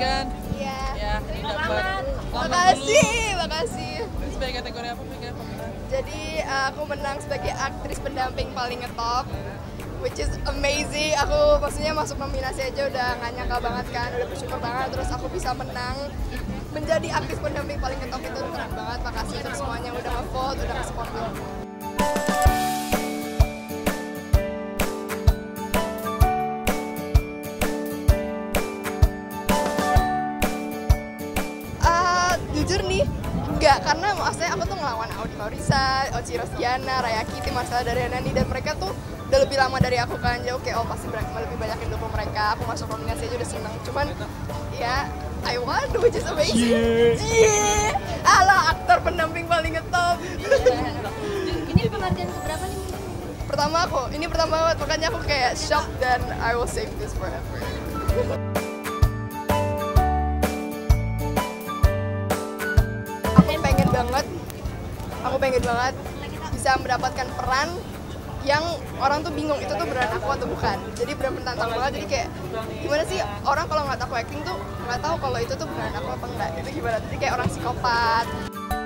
vegan? Iya. Ya, ini dapat. Makasih. Sebagai kategori apa vegan? Jadi aku menang sebagai aktris pendamping paling ngetop, which is amazing. Aku maksudnya masuk nominasi aja udah gak nyangka banget kan, udah bersyukur banget terus aku bisa menang. Menjadi aktris pendamping paling ngetop itu keren banget. Makasih untuk semuanya udah nge-vote, udah nge-support aku. Jujur nih, enggak, karena maksudnya aku tuh ngelawan Audi Marissa, Oci Rosiana, Raya Kitty, Timar Saldarianani, dan mereka tuh udah lebih lama dari aku kan, jadi oke, oh pasti lebih banyakin dukung mereka, aku masuk nominasi aja udah seneng, cuman ya, I won, which is amazing. Yeah. Alah, aktor pendamping paling ngetop. Ini penghargaan keberapa nih? Pertama aku, ini pertama banget, makanya aku kayak shocked dan I will save this forever. Aku pengen banget bisa mendapatkan peran yang orang tuh bingung itu tuh beneran aku atau bukan. Jadi beneran menantang banget, jadi kayak gimana sih orang kalau nggak tahu acting tuh nggak tahu kalau itu tuh beneran aku apa enggak. Itu gimana, jadi kayak orang psikopat.